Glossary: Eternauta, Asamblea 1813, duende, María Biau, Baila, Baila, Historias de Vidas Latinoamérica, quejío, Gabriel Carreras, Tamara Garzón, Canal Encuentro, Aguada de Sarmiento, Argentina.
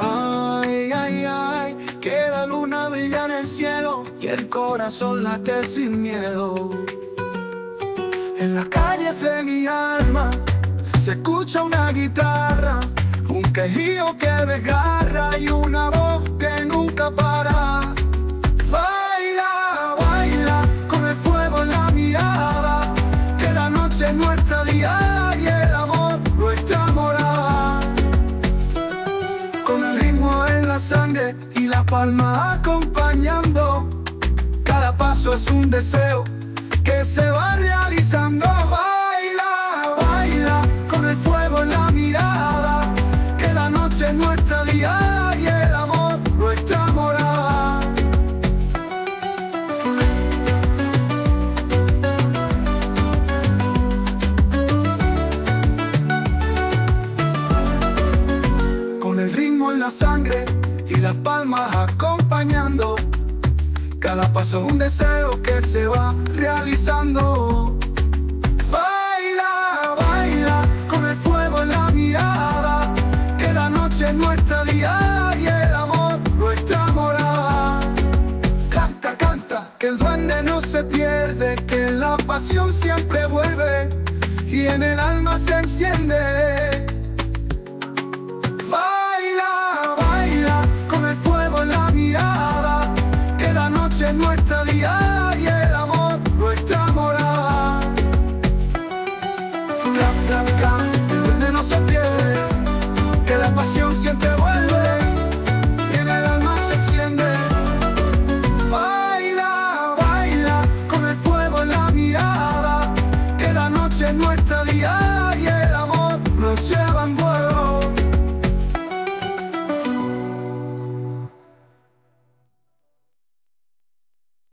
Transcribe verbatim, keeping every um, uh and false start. Ay, ay, ay, que la luna brilla en el cielo y el corazón late sin miedo. En las calles de mi alma se escucha una guitarra, un quejío que desgarra y una voz que nunca para. Baila, baila con el fuego en la mirada, que la noche es nuestra diada y el amor nuestra morada. Con el ritmo en la sangre y la palma acompañando, cada paso es un deseo que se va realizando. Baila, baila con el fuego en la mirada, que la noche es nuestra diada y el amor nuestra morada. Con el ritmo en la sangre y las palmas acompañando, cada paso es un deseo que se va realizando. Baila, baila con el fuego en la mirada, que la noche es nuestra diada y el amor nuestra morada. Canta, canta, que el duende no se pierde, que la pasión siempre vuelve y en el alma se enciende.